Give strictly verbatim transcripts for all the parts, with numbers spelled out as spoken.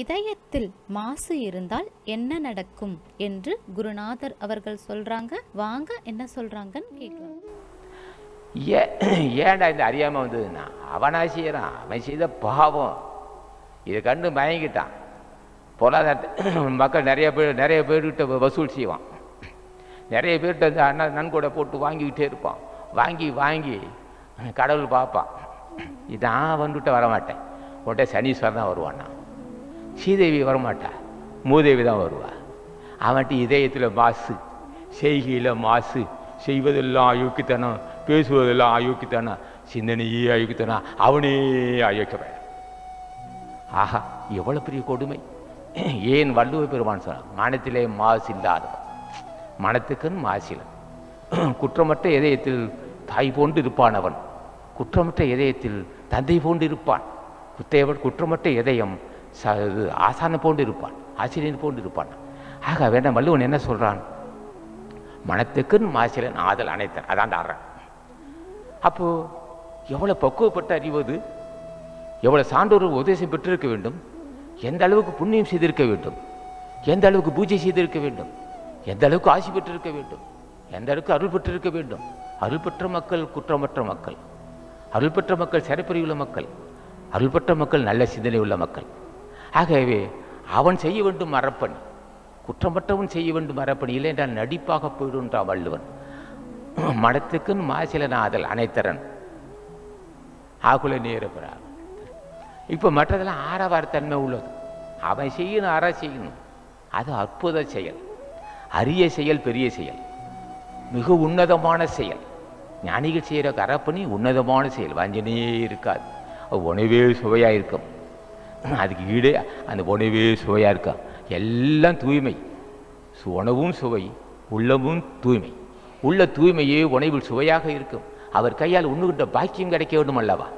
இதயத்தில் மாசு இருந்தால் என்ன நடக்கும் என்று குருநாதர் அவர்கள் சொல்றாங்க. வாங்க என்ன சொல்றாங்கன்னு கேட்கலாம். ஏன்டா இந்த அறியாமல் வந்ததுன்னா அவனா செய்யறான், அவன் செய்த பாவம். இதை கண்டு மயங்கிட்டான். பொருளாதாரத்தை மக்கள் நிறைய பேர் நிறைய பேர்கிட்ட வசூல் செய்வான். நிறைய பேர்கிட்ட இந்த அண்ணா நன்கொடை போட்டு வாங்கிக்கிட்டே இருப்பான். வாங்கி வாங்கி கடவுள் பார்ப்பான், இதான் வந்துட்டு வரமாட்டேன். உடனே சனீஸ்வரன் தான் வருவான், ஸ்ரீதேவி வரமாட்டா, மூதேவி தான் வருவா. அவன்ட்டு இதயத்தில் மாசு, செய்கையில் மாசு, செய்வதெல்லாம் அயோக்கித்தனம், பேசுவதெல்லாம் அயோக்கித்தனம், சிந்தனையே அயோக்கித்தனம், அவனே அயோக்கியவன். ஆஹா, எவ்வளோ பெரிய கொடுமை! ஏன் வள்ளுவ பெருமான் சொன்னான், மனத்திலே மாசு இல்லாதவன் மனத்துக்குன்னு மாசிலன், குற்றமற்ற இதயத்தில் தாய் போன்று இருப்பான், அவன் குற்றமற்ற இதயத்தில் தந்தை போன்று இருப்பான், குத்தையவன் குற்றமற்ற இதயம் ச ஆசான போன்று இருப்பான், ஆசிரியன் போன்று இருப்பான். ஆக வேண்டாம், வள்ளுவன் என்ன சொல்கிறான், மனத்துக்குன்னு மாசிலன் ஆதல் அனைத்தன், அதான் தாடுறான். அப்போது எவ்வளோ பக்குவப்பட்டு அறிவது, எவ்வளோ சான்றோர் உதேசம் பெற்றிருக்க வேண்டும், எந்த அளவுக்கு புண்ணியம் செய்திருக்க வேண்டும், எந்த அளவுக்கு பூஜை செய்திருக்க வேண்டும், எந்த அளவுக்கு ஆசி பெற்றிருக்க வேண்டும், எந்த அளவுக்கு அருள் பெற்றிருக்க வேண்டும். அருள் பெற்ற மக்கள் குற்றமற்ற மக்கள், அருள் பெற்ற மக்கள் சிறப்புரியுள்ள மக்கள், அருள் பெற்ற மக்கள் நல்ல சிந்தனை உள்ள மக்கள். ஆகவே அவன் செய்ய வேண்டும் மரப்பணி, குற்றமற்றவன் செய்ய வேண்டும் மரப்பணி, இல்லை என்றால் நடிப்பாக போயிடுன்றான் வள்ளுவன். மடத்துக்குன்னு மாசிலநாதல் அனைத்தரன் ஆகுல நேரப்படார். இப்போ மற்றதெல்லாம் ஆரவாரத்தன்மை உள்ளது, அவன் செய்யணும், ஆரா செய்யணும், அது அற்புத செயல், அரிய செயல், பெரிய செயல், மிக உன்னதமான செயல். ஞானிகள் செய்கிற கரப்பணி உன்னதமான செயல், வஞ்சனையே இருக்காது, உணவே சுவையாக இருக்கும், அதுக்கு ஈடே அந்த உணவே சுவையாக இருக்கா, எல்லாம் தூய்மை, உணவும் சுவை, உள்ளமும் தூய்மை, உள்ள தூய்மையே உணவில் சுவையாக இருக்கும். அவர் கையால் உண்ணுகின்ற பாக்கியம் கிடைக்க வேண்டும் அல்லவா?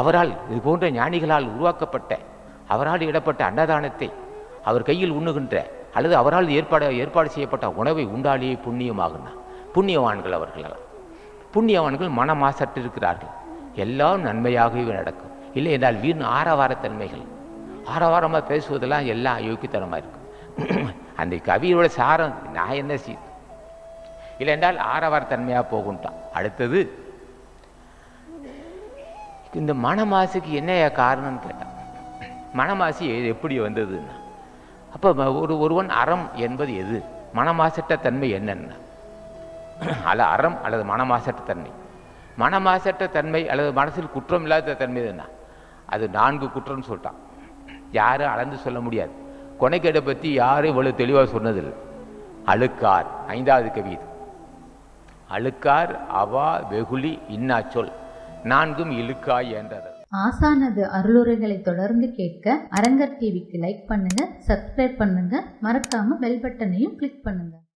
அவரால் இது போன்ற ஞானிகளால் உருவாக்கப்பட்ட, அவரால் இடப்பட்ட அன்னதானத்தை அவர் கையில் உண்ணுகின்ற அல்லது அவரால் ஏற்பாடு ஏற்பாடு செய்யப்பட்ட உணவை உண்டாலேயே புண்ணியமாகுனா புண்ணியவான்கள் அவர்களெல்லாம். புண்ணியவான்கள் மனமாசற்று இருக்கிறார்கள், எல்லாம் நன்மையாகவே நடக்கும். இல்லை என்றால் வீண் ஆரவாரத்தன்மைகள், ஆரவாரமாக பேசுவதெல்லாம் எல்லாம் அயோக்கியத்தனமாக இருக்கும். அந்த கவியோட சாரம் நான் என்ன செய்யும், இல்லை என்றால் ஆரவாரத்தன்மையாக போகும்ட்டான். அடுத்தது இந்த மனமாசுக்கு என்ன காரணம்னு கேட்டான். மனமாசு எப்படி வந்ததுன்னா, அப்போ ஒரு ஒருவன் அறம் என்பது எது, மனமாசற்ற தன்மை என்னென்ன அல்ல அறம் அல்லது மனமாசற்ற தன்மை. மனமாசற்ற தன்மை அல்லது மனசில் குற்றம் இல்லாத தன்மை எதுனா, அது நான்கு குற்றம்னு சொல்லிட்டான். யாரும் அளந்து சொல்ல முடியாது, கொனைக்கேடை பற்றி யாரும் இவ்வளோ தெளிவாக சொன்னதில்லை. அழுக்கார் ஐந்தாவது கவி இது. அழுக்கார் அவா வெகுளி இன்னா சொல் நான்கும் இழுக்காய் என்றது. ஆசானது அருளுரைகளை தொடர்ந்து கேட்க அரங்கர் டிவிக்கு லைக் பண்ணுங்க, சப்ஸ்கிரைப் பண்ணுங்க, மறக்காம பெல் பட்டனையும் கிளிக் பண்ணுங்க.